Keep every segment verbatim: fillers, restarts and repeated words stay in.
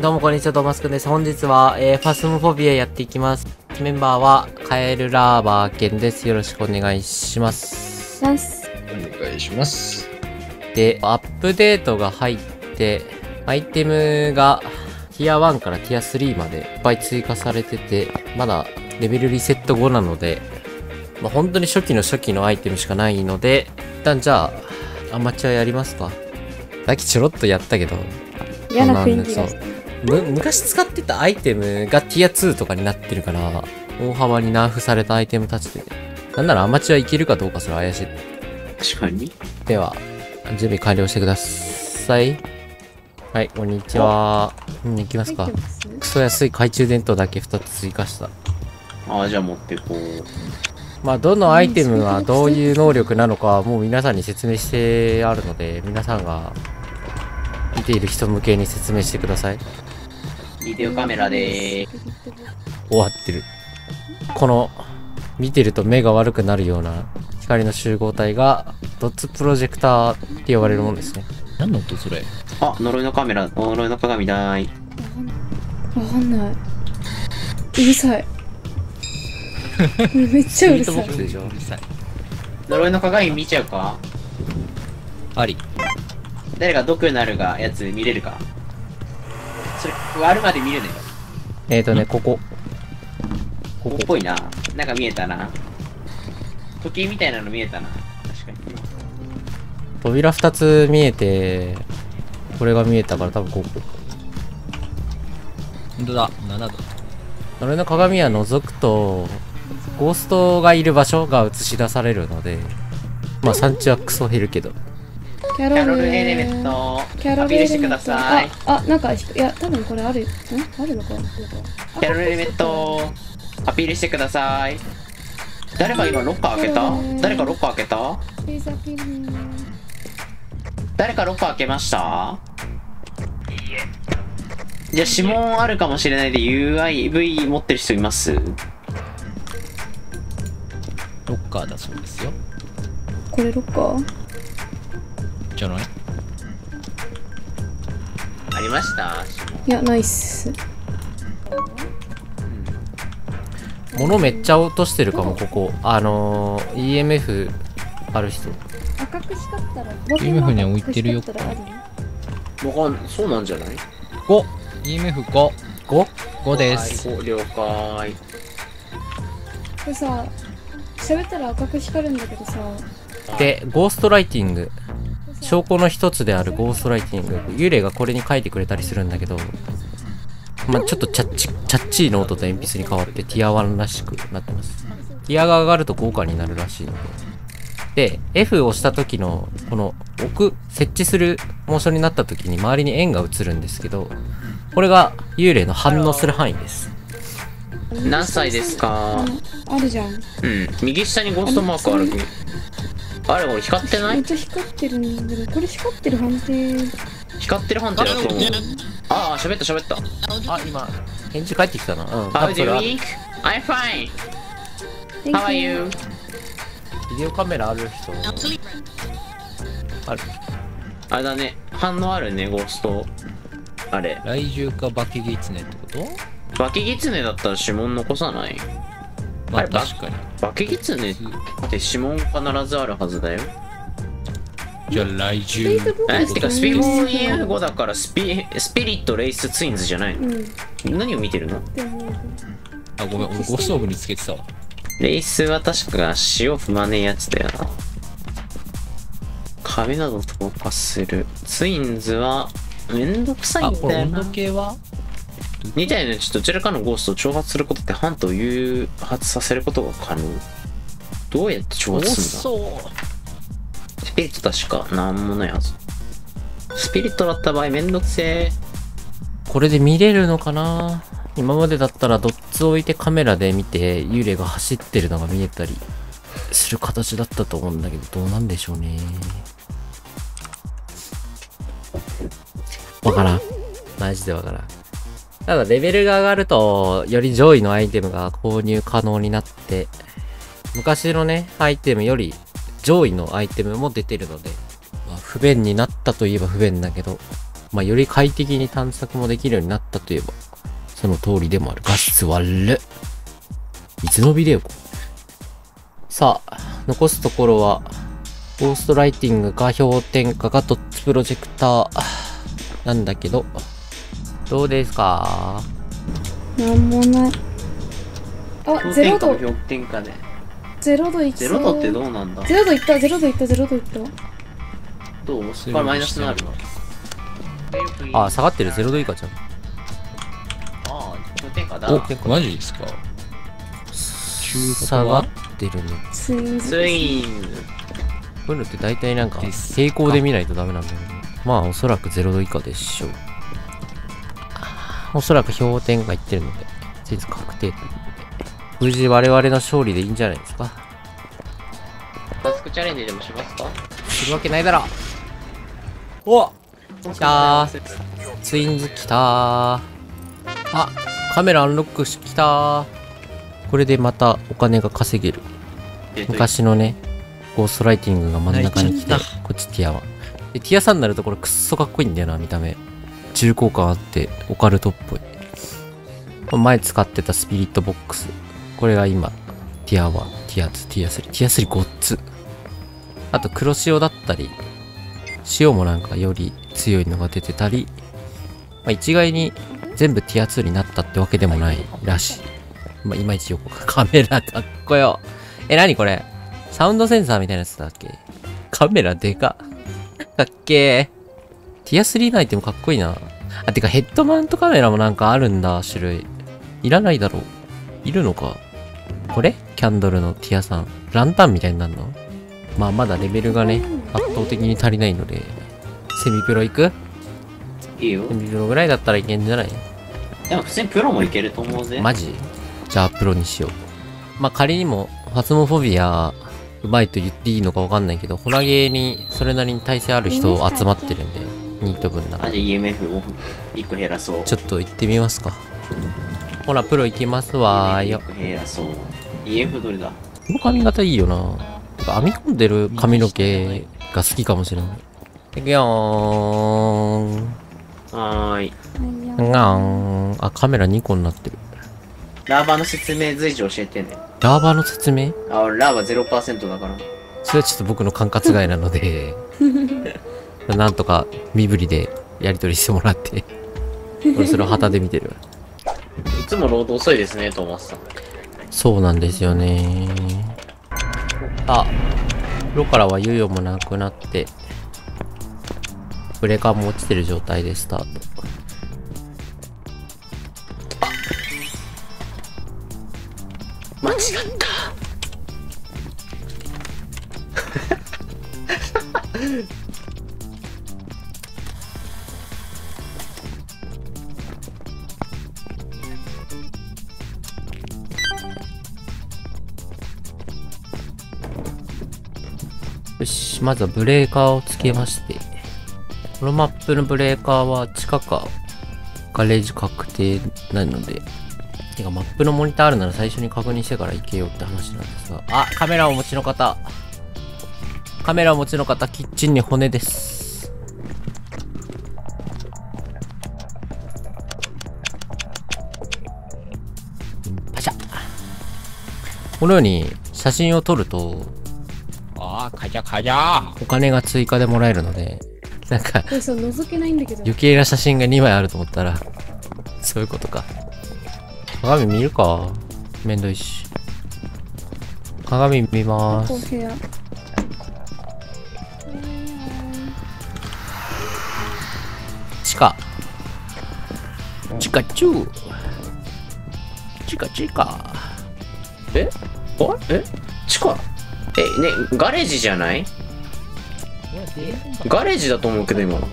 どうもこんにちは、トーマスくんです。本日は、えー、ファスモフォビアやっていきます。メンバーは、カエルラーバーケンです。よろしくお願いします。お願いします。で、アップデートが入って、アイテムが、ティアワンからティアスリーまでいっぱい追加されてて、まだ、レベルリセット後なので、まあ、本当に初期の初期のアイテムしかないので、一旦じゃあ、アマチュアやりますか。さっきちょろっとやったけど、嫌な雰囲気がしてむ昔使ってたアイテムがティアツーとかになってるから、大幅にナーフされたアイテムたちで、なんならアマチュアいけるかどうかそれ怪しい。確かに。では、準備完了してください。はい、こんにちは。うん、行きますか。クソ安い懐中電灯だけふたつ追加した。ああ、じゃあ持ってこう。まあ、どのアイテムはどういう能力なのかはもう皆さんに説明してあるので、皆さんが見ている人向けに説明してください。ビデオカメラでーす。終わってる。この見てると目が悪くなるような光の集合体がドッツプロジェクターって呼ばれるもんですね。何の音それ？あ、呪いのカメラ、呪いの鏡だーい。わかんない。うるさい。めっちゃうるさい。呪いの鏡見ちゃうか？あり。誰が毒になるがやつ見れるか。それ割るまで見れねえ。えーとね、ここ。ここっぽいな。なんか見えたな。時計みたいなの見えたな。確かに。扉ふたつ見えて、これが見えたから多分ここ。ほんとだ、ななど。呪いの鏡は覗くと、ゴーストがいる場所が映し出されるので、まあ産地はクソ減るけど。キャロルエレメント、キャロルエレメントアピールしてください。あ、あ、なんか、いや、多分これある、んあるのかな。キャロルエレメント、アピールしてください。誰が今ロッカー開けた？誰かロッカー開けた？誰かロッカー開けました？じゃあ指紋あるかもしれないで ユーアイブイ 持ってる人います？ロッカーだそうですよ。これロッカー？じゃない？ありました？いや、ないっす。物めっちゃ落としてるかも、ここ。あのー、イーエムエフ ある人。赤く光ったら、イーエムエフ には置いてるよ。わかんない。そうなんじゃない ?ご! イーエムエフご。ご? ごです。はい、了解。これさ、喋ったら赤く光るんだけどさ。で、ゴーストライティング。証拠の一つであるゴーストライティング、幽霊がこれに書いてくれたりするんだけど、まあ、ちょっとチャッチ、チャッチーの音と鉛筆に変わってティアワンらしくなってます。ティアが上がると豪華になるらしいので。で、F を押した時の、この置く、設置するモーションになった時に周りに円が映るんですけど、これが幽霊の反応する範囲です。何歳ですか？あるじゃん。うん。右下にゴーストマークある。あれ、これ光ってない？めっちゃ光ってるんだけど、これ光ってる判定。光ってる判定だと思う。ああ、喋った喋った。あ、今、返事返ってきたな。うん。How do you think? I'm fine. How are you? ビデオカメラある人。ある。あれだね。反応あるね、ゴースト。あれ。来獣かバキギツネってこと？バキギツネだったら指紋残さない？まあ確かに。バケギツネって指紋必ずあるはずだよ。じゃあ来週。え、てかスピボン イーエフご だからスピ、スピリットレイスツインズじゃないの、うん、何を見てるの？あ、ごめん、俺ゴストーブにつけてたわ。レイスは確か塩踏まねえやつだよな。壁など投下する。ツインズはめんどくさいんだよな。あ、これ温度計は？に体のうちどちらかのゴーストを挑発することってハントを誘発させることが可能。どうやって挑発するんだ？スピリット確かなんもないはず。スピリットだった場合めんどくせー。これで見れるのかな。今までだったらドッツ置いてカメラで見て幽霊が走ってるのが見えたりする形だったと思うんだけど、どうなんでしょうね。わからん。マジでわからん。ただレベルが上がると、より上位のアイテムが購入可能になって、昔のね、アイテムより上位のアイテムも出てるので、まあ、不便になったといえば不便だけど、まあ、より快適に探索もできるようになったといえば、その通りでもある。画質悪っ。いつのビデオか。さあ、残すところは、ゴーストライティングか氷点下かドッツプロジェクターなんだけど、どうですか？なんもない。あ、ゼロ度。氷点下で。ゼロ度いきそう。ゼロ度ってどうなんだ？ゼロ度いった、ゼロ度いった、ゼロ度いった。どう？これマイナスになるの？ああ、下がってる。ゼロ度以下じゃん。ああ、氷点下だ。マジですか？下がってるね。ついん。こういうのって大体なんか傾向で見ないとダメなんだけど、まあおそらくゼロ度以下でしょう。おそらく氷点下いってるので、事実確定ということで、無事我々の勝利でいいんじゃないですか。タスクチャレンジでもしますか？するわけないだろ。おっ、来たー。ツインズ来たー。あ、カメラアンロックしてきたー。これでまたお金が稼げる。昔のね、ゴーストライティングが真ん中に来て、こっちティアワン。で、ティアさんになるとこれくっそかっこいいんだよな、見た目。重厚感あって、オカルトっぽい。前使ってたスピリットボックス。これが今、ティアワン、ティアツー、ティアスリー、ティアスリーごっつ。あと黒潮だったり、潮もなんかより強いのが出てたり、まあ、一概に全部ティアツーになったってわけでもないらしい。まあ、いまいちよくカメラかっこよ。え、なにこれ？サウンドセンサーみたいなやつだっけ？カメラでかっ。かっけー。ティアスリーのアイテムかっこいいな。あ、てかヘッドマウントカメラもなんかあるんだ、種類。いらないだろう。いるのか。これ？キャンドルのティアさん。ランタンみたいになるの？まあまだレベルがね、圧倒的に足りないので。セミプロ行く？いいよ。セミプロぐらいだったらいけんじゃない？でも普通にプロもいけると思うぜ。マジ？じゃあプロにしよう。まあ仮にも、ファスモフォビア、うまいと言っていいのかわかんないけど、ホラゲーにそれなりに耐性ある人集まってるんで。ニート分だから。あ、じゃあ イーエムエフ をいっこ減らそう。ちょっと行ってみますか。ほら、プロ行きますわーよ。減らそう。イーエムエフ どれだ？この髪型いいよな。てか編み込んでる髪の毛が好きかもしれない。いくよーん。はーい。ガーン。あ、カメラにこになってる。ラーバーの説明随時教えてね。ラーバーの説明？あ、ラーバー ゼロパーセント だから。それはちょっと僕の管轄外なので。なんとか身振りでやり取りしてもらって俺それを旗で見てるいつもロード遅いですねトーマスさん。そうなんですよね。あ、ロからは猶予もなくなってブレーカーも落ちてる状態でスタート。間違ったよし、まずはブレーカーをつけまして。このマップのブレーカーは地下かガレージ確定なので。てかマップのモニターあるなら最初に確認してから行けよって話なんですが。あ、カメラをお持ちの方。カメラをお持ちの方、キッチンに骨です。パシャ。このように写真を撮ると、かじゃかじゃお金が追加でもらえるので、なんか覗けないんだけど余計な写真がにまいあると思ったらそういうことか。鏡見るか、めんどいし。鏡見まーす。地下地下中地下地下えあえ地下え、ね、ガレージじゃない？ガレージだと思うけど今の。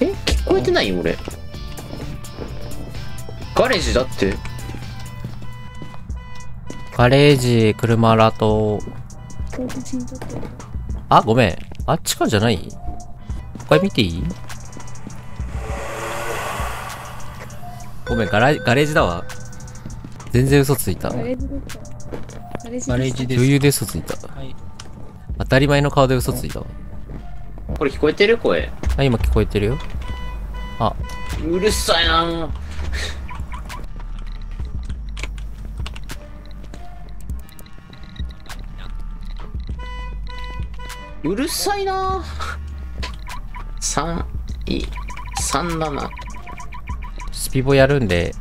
え、聞こえてないよ俺。ガレージだって。ガレージ、車らと。あ、ごめん。あっちかじゃない？これ見ていい？ごめん、ガラ、ガレージだわ。全然嘘ついた。余裕で嘘ついた、はい、当たり前の顔で嘘ついたわ。これ聞こえてる？声。あ、今聞こえてるよ。あ、うるさいなうるさいなさんいさんななスピボやるんで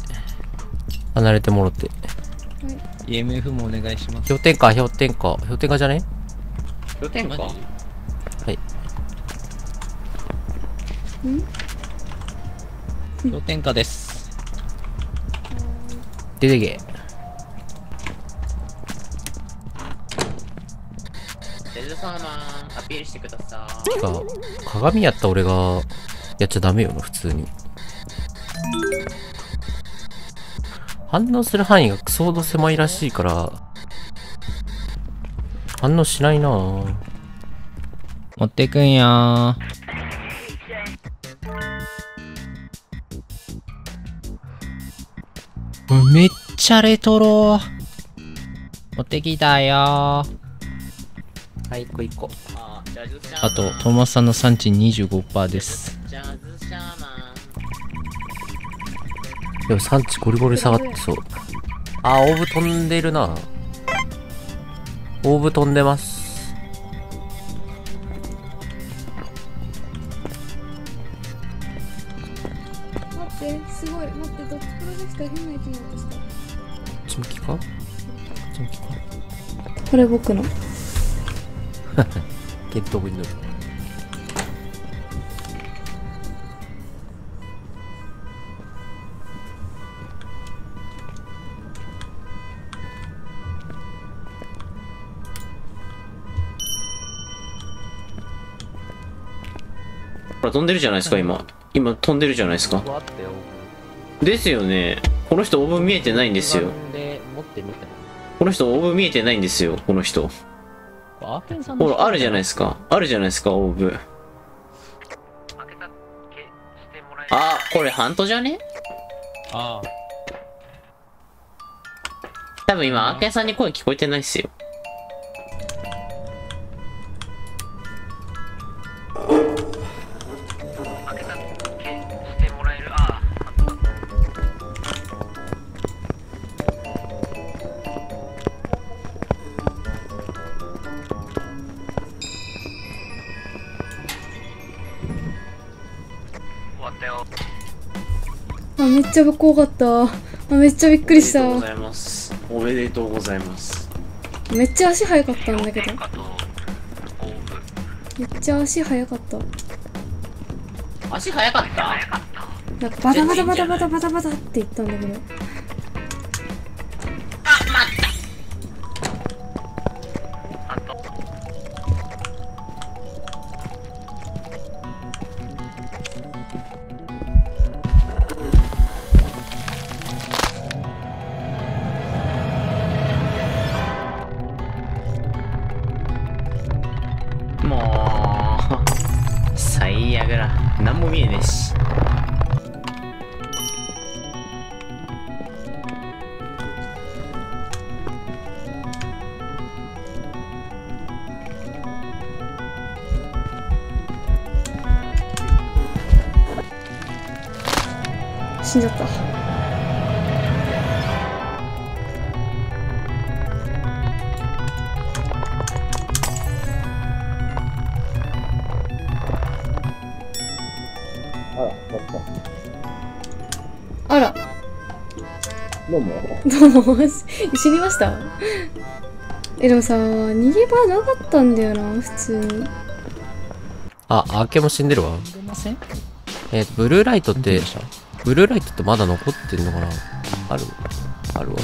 離れてもろて、はい、イーエムエフ もお願いします。氷点下氷点下氷点下じゃね、氷点下、はい、氷点下です。出てけ。アピールしてください。てか鏡やった俺がやっちゃダメよな、普通に。反応する範囲がクソほど狭いらしいから反応しないな。持ってくんやー。めっちゃレトロ。持ってきたよー。はい、いっこいっこ。あと、トーマスさんの産地 にじゅうごパーセント です。でも産地ゴリゴリ下がってそう。あー、オーブ飛んでるな。オーブ飛んでます。待って、すごい。待って、どっちからですか、変な生き物した。こっち向きか？こっち向きか？これ僕の。ゲットブリンドル。ほら飛んでるじゃないですか、今。今飛んでるじゃないですか。ですよね。この人オーブン見えてないんですよ。この人オーブン見えてないんですよ、この人。ほらあるじゃないですか、あるじゃないですか、オーブ。あ、これハントじゃね？ああ。多分今アーケンさんに声聞こえてないっすよ。めっちゃぶっこかった。めっちゃびっくりした。おめでとうございます。めっちゃ足速かったんだけど。めっちゃ足速かった。足速かった。なんかバタバタバタバタバタバタって言ったんだけど。あ、待った。何も見えねえし。死んじゃった。あら。どうも。どうも。死にました。え、でもさ、逃げ場なかったんだよな、普通に。あ、アーケも死んでるわ。えー、ブルーライトって、ブルーライトってまだ残ってんのかな。あるあるわ。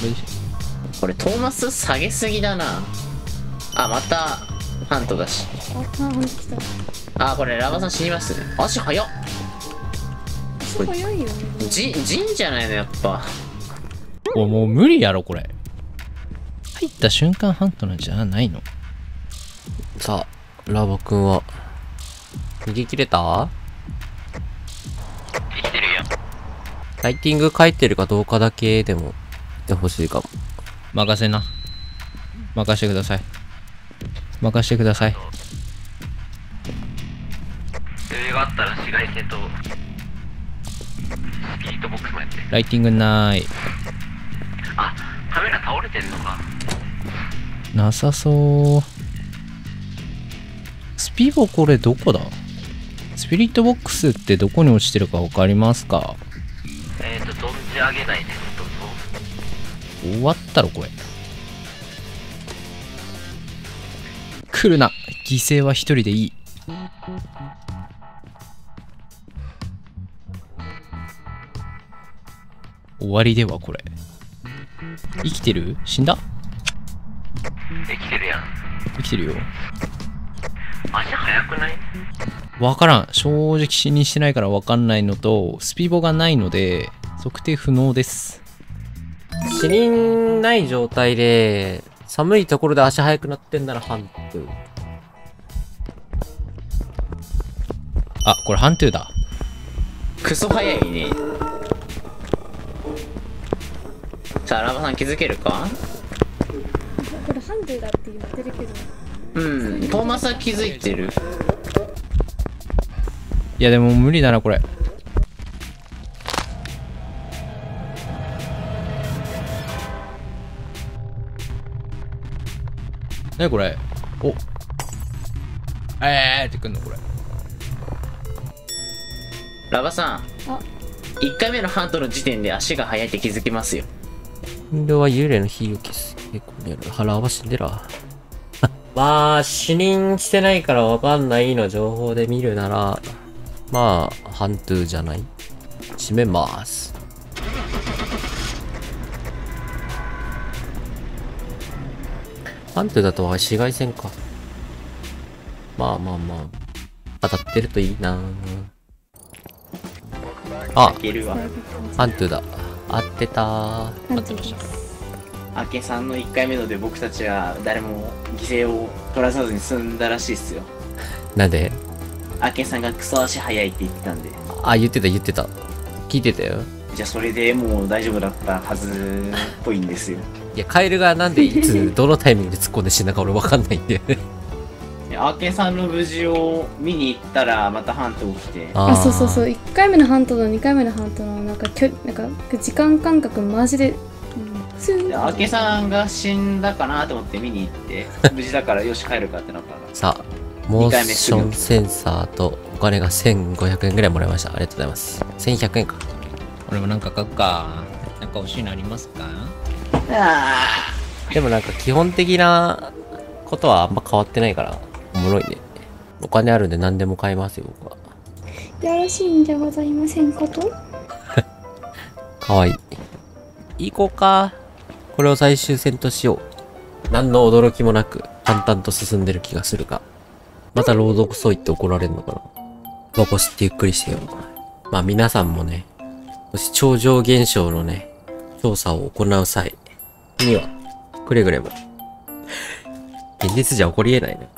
これトーマス下げすぎだな。あ、またハントだし。あ、ハント来た。あ、これラバさん死にますね。足早っ。早いよね。じ、じんじゃないのやっぱ。お、もう無理やろこれ。入った瞬間ハントなんじゃないの。さあラボくんは逃げ切れた？できてるよ。ライティング書いてるかどうかだけでも言ってほしいかも。任せな。任してください。任してください。余裕があったらしい。外線とスピリットボックスもやってライティングない。あ、カメラ倒れてんのかなさそう。スピボこれどこだ。スピリットボックスってどこに落ちてるか分かりますか。えっと存じ上げないです。どうぞ。終わったろこれ。来るな。犠牲は一人でいい。終わりではこれ。生きてる？死んだ？生きてるやん。生きてるよ。足速くない？分からん。正直視認してないから分かんないのと、スピボがないので測定不能です。視認ない状態で寒いところで足速くなってんならハントゥー。あ、これハントゥーだ。クソ速いね。さあラバさん気づけるか。これハントゥーだって言ってるけど、うん、トーマスは気づいてる。いやでも無理だなこれ。なにこれ。おっえーってくんのこれ。ラバさんいっかいめのハントの時点で足が速いって気づきますよ。運動は幽霊の火を消す。腹合わせてらまあ、視認してないからわかんないの情報で見るなら、まあ、ハントゥーじゃない。閉めます。ハントゥーだと紫外線か。まあまあまあ、当たってるといいな。あ、ハントゥーだ。合ってた。合ってました。明けさんのいっかいめので僕たちは誰も犠牲を取らさずに済んだらしいっすよ。なんで明けさんがクソ足速いって言ってたんで。あ、言ってた言ってた聞いてたよ。じゃあそれでもう大丈夫だったはずっぽいんですよ。いやカエルがなんでいつどのタイミングで突っ込んで死んだか俺分かんないんだよね。明けさんの無事を見に行ったらまたハントが来て、あ、そうそうそう、いっかいめのハントとにかいめのハントのなんかきょなんか時間間隔マジで。あけさんが死んだかなと思って見に行って無事だからよし帰るかってなったらさあモーションセンサーとお金がせんごひゃくえんぐらいもらいました。ありがとうございます。せんひゃくえんか。俺もなんか書くか。なんか欲しいのありますか。あでもなんか基本的なことはあんま変わってないからおもろいね。お金あるんで何でも買いますよ僕は。よろしいんじゃございませんかと。かわいい。いこうか。これを最終戦としよう。何の驚きもなく淡々と進んでる気がするが、また労働遅いって怒られるのかな。残してゆっくりしてよ。まあ皆さんもね、もし超常現象のね、調査を行う際には、くれぐれも、現実じゃ起こり得ないね。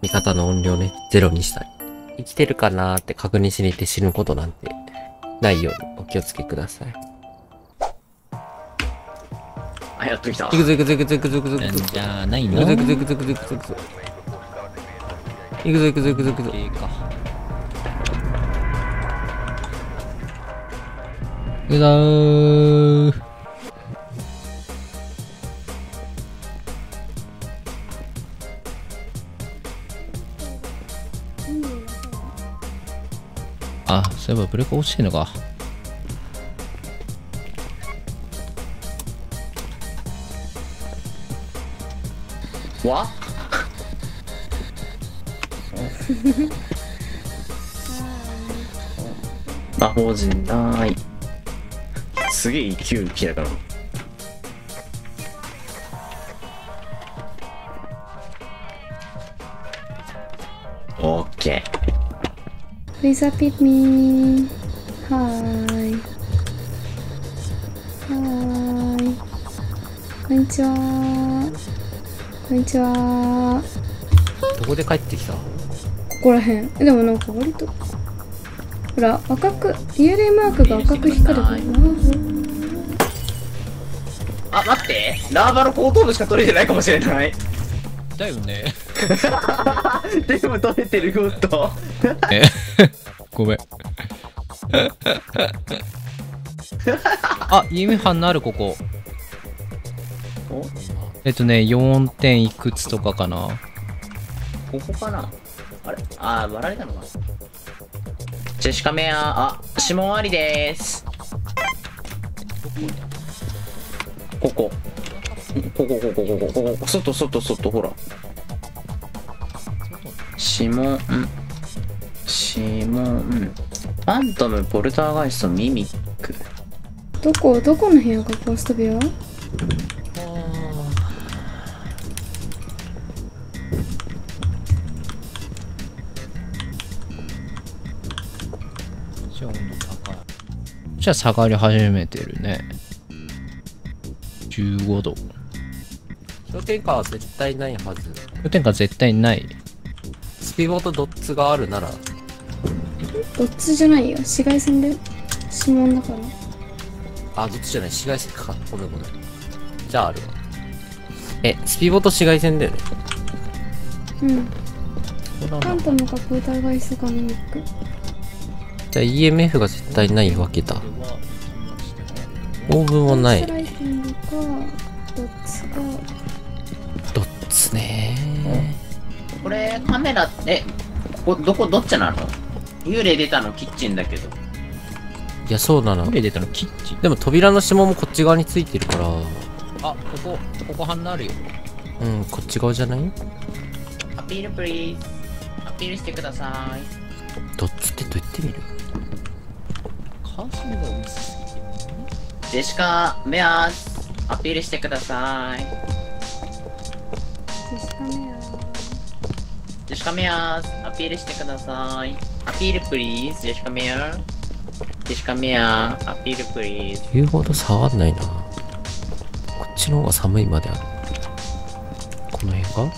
味方の音量ね、ゼロにしたり。生きてるかなーって確認しに行って死ぬことなんて、ないようにお気をつけください。あ、やっときた。じゃあないの。行くぞ行くぞ行くぞ行くぞ行くぞ行くぞ行くぞ行くぞ。いいか。行くぞー。あ、そういえばブレーカー落ちてんのか。わ魔法陣ない。すげえ勢いきだから。オッケー。リザピッミー。はいはいこんにちはこんにちは。どこで帰ってきた。ここらへん。でもなんか割とほら赤く幽霊マークが赤く光るかな。あ、待ってラーバの後頭部しか取れてないかもしれないだよね。でも取れてることごめん。あ、弓反のあるここ。えっとね、よんてんいくつとかかな。ここかな。あれ、あー、割られたのか。ジェシカメア、あ、指紋ありでーす。ここ。ここここここここ、外外外、ほら。指紋、指紋、ファントム、ポルターガイスト、ミミック。どこどこの部屋がゴースト部屋？じゃあ下がり始めてるね。じゅうごど。氷点下は絶対ないはず。氷点下絶対ない。スピボとドッツがあるなら。ドッツじゃないよ、紫外線で指紋だから。あ、ドッツじゃない、紫外線か。ごめんごめん。じゃああるわ。え、スピボと紫外線だよね。うん。カントのかポルターガイストかミミック。じゃあ イーエムエフ が絶対ないわけだ。オーブンもない。ドッツか。ドッツねー。これカメラってここどこどっちなの？幽霊出たのキッチンだけど。いやそうなの。幽霊出たのキッチン。でも扉の指紋もこっち側についてるから。あ、ここここ反応あるよ。うん、こっち側じゃない？アピールプリーズ。アピールしてください。ドッツってどう言ってみる？関心が薄すぎて。ジェシカメアス、アピールしてください。ジェシカメアス。ジェシカメアス、アピールしてください。アピールプリーズ、ジェシカメア。ジェシカメア、アピールプリーズ。言うほど触んないな。こっちの方が寒いまである。この辺か？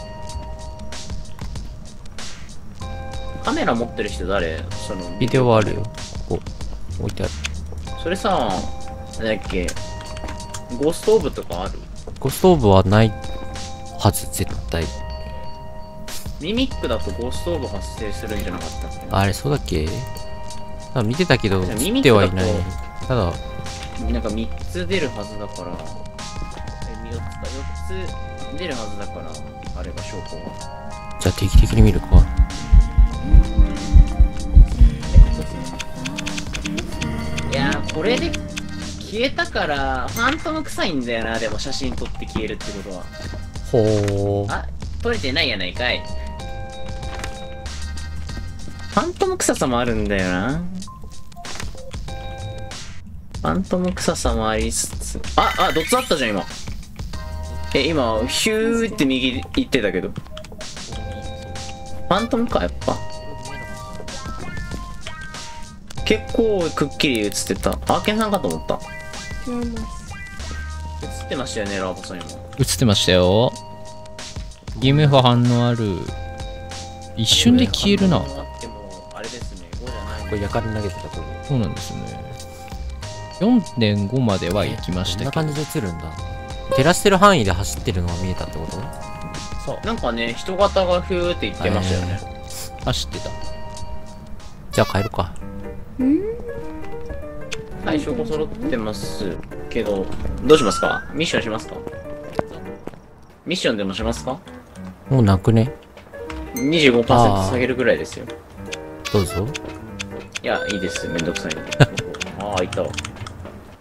カメラ持ってる人誰？そのビデオはあるよ。ここ置いてある。それさ、なんだっけ、ゴーストーブとかある？ゴーストーブはないはず、絶対。ミミックだとゴーストーブ発生するんじゃなかったっけ？あれ、そうだっけ？なんか見てたけど、映ってはいない。ただ、なんかみっつ出るはずだから、え、よっつ出るはずだから、あれが証拠は。じゃあ定期的に見るか。いやー、これで、消えたからファントム臭いんだよな。でも写真撮って消えるってことは。ほー、あ、撮れてないやないかい。ファントム臭さもあるんだよな。ファントム臭さもありつつ、ああ、ドッツあったじゃん今。え、今ヒューって右行ってたけど、ファントムかやっぱ。結構くっきり映ってた。アーケンさんかと思った。映ってましたよね、ラボさん今。映ってましたよ。ゲームフ反応ある。一瞬で消えるな。あってもあれですね、ごじゃない。これやかに投げてたと思う。そうなんですね。 よんてんご までは行きましたけど。こんな感じで映るんだ。照らしてる範囲で走ってるのが見えたってこと？そう、なんかね、人型がフーっていってましたよね。走ってた。じゃあ帰るか。はい、証拠揃ってますけど、どうしますか？ミッションしますか？ミッションでもしますか？もうなくね。 にじゅうごパーセント 下げるぐらいですよ。どうぞ。いや、いいですよ、めんどくさい。ああ、いたわ。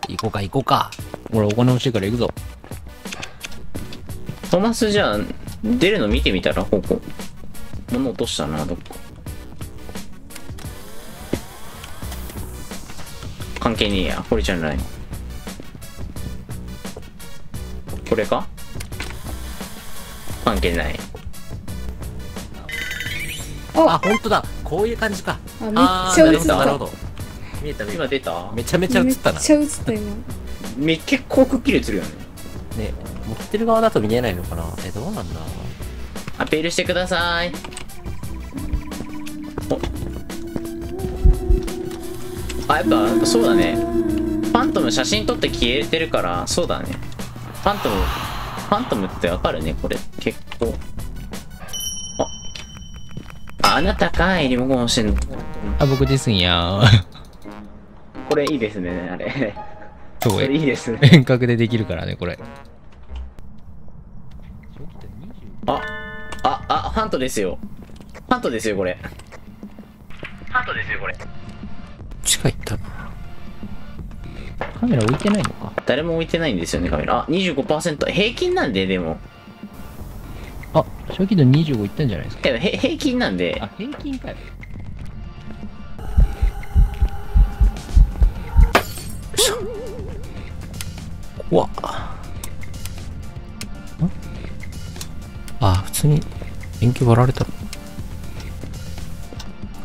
行こうか行こうか。俺お金欲しいから行くぞ。トマス、じゃあ出るの見てみたら。ここ物落としたな。どっか関係ねえや。これじゃない。これか。関係ない。あ、本当だ。こういう感じか。あ、めっちゃ映った。なるほど。見えた。今出た。めちゃめちゃ映ったな。めっちゃ映った今。め、結構くっきり映るよね。ね、持ってる側だと見えないのかな。え、どうなんだ。アピールしてください。あ、やっぱそうだね。ファントム写真撮って消えてるから。そうだね。ファントム、ファントムってわかるね。これ結構。ああ、あなたかい、リモコン押してんの。あ、僕ですんやー。これいいですね、あれ。そういいですね。遠隔でできるからね、これ。あ、あ、あ、ハントですよ。ハントですよ、これ。ハントですよ、これ。近いったな。カメラ置いてないのか。誰も置いてないんですよね、カメラ。あ、にじゅうごパーセント。平均なんで、でも。あ、正気度にじゅうごいったんじゃないですか。いや、へ平均なんで。あ、平均かよ。怖っ。あ、普通に電球割られた。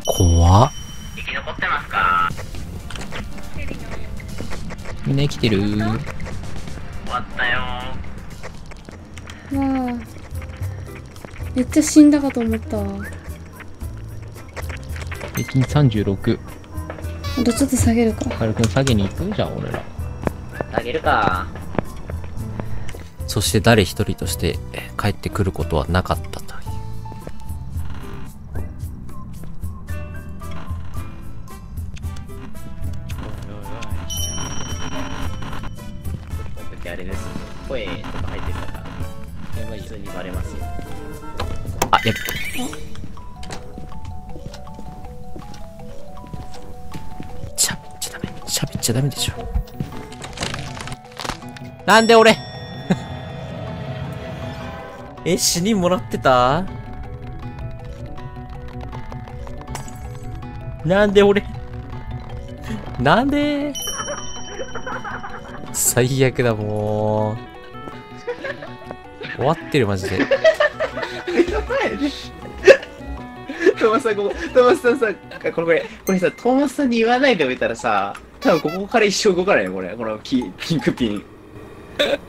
怖っ。生き残ってますか。みんな生きてる。終わったよ。わあ。めっちゃ死んだかと思った。平均さんじゅうろく。あとちょっと下げるか。カル君下げに行くじゃん、俺ら。下げるか。そして誰一人として帰ってくることはなかったという。あれです。声とか入ってるから。やばい、普通にバレますよ。あ、やっ。しゃべっちゃダメ。しゃべっちゃダメでしょ。なんで俺。え、死にもらってた？なんで俺なんで最悪だ、もう終わってるマジで。目の前でトーマスさん、ここトーマスさんさ、これこれこれさ、トーマスさんに言わないでおいたらさ、多分ここから一生動かないよ、これ。このピンクピン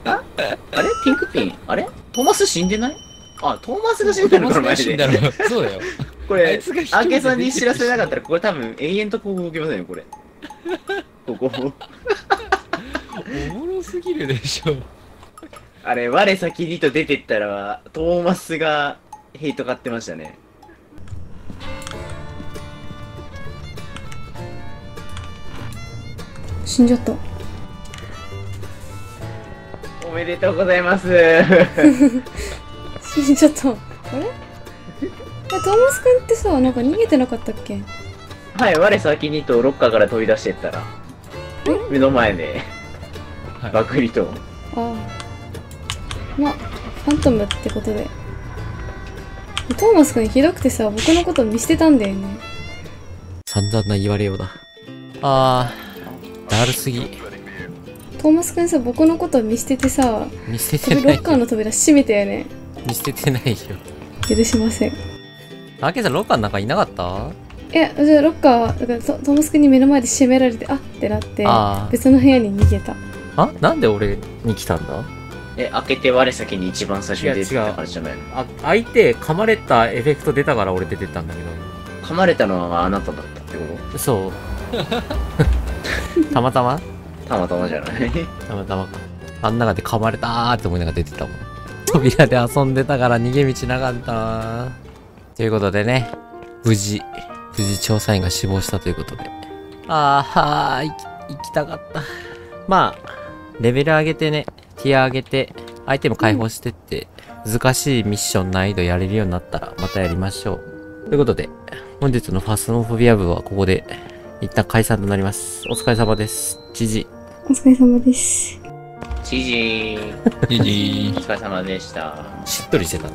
ああれピンクピンあれトーマス死んでない？あ、トーマスが死んだのか、マジで。そうだよ。これ、アーケさんに知らせなかったら、これ多分永遠とこう動けませんよ、これ。ここ。おもろすぎるでしょ。あれ、我先にと出てったら、トーマスがヘイト買ってましたね。死んじゃった。おめでとうございます。死んじゃった。あれ？え、トーマス君ってさ、なんか逃げてなかったっけ？はい、我先にとロッカーから飛び出してったら、目の前で、はい、バクリと。ああ。まあ、ファントムってことで。トーマス君ひどくてさ、僕のこと見捨てたんだよね。散々な言われようだ。ああ、だるすぎ。トーマス君さ、僕のこと見捨ててさ、見捨ててない。ロッカーの扉閉めたよね。見捨ててないよ。許しません。あけさん、ロッカーの中いなかった？いや、じゃあロッカー、だからトーマス君に目の前で閉められて、あってなって、別の部屋に逃げた。あ、なんで俺に来たんだ？え、開けて我先に一番最初に出てたからじゃないの？あ、開いて噛まれたエフェクト出たから俺出てったんだけど。噛まれたのはあなただったってこと？そう。たまたまたまたまじゃないたまたまか。あん中で噛まれたーって思いながら出てたもん。扉で遊んでたから逃げ道なかったな。ということでね、無事、無事調査員が死亡したということで。あーはー、行き、行きたかった。まあ、レベル上げてね、ティア上げて、アイテム解放してって、難しいミッション難易度やれるようになったら、またやりましょう。ということで、本日のファスモフォビア部はここで、一旦解散となります。お疲れ様です。知事。お疲れ様です。知事。知事。お疲れ様でした。しっとりしてた。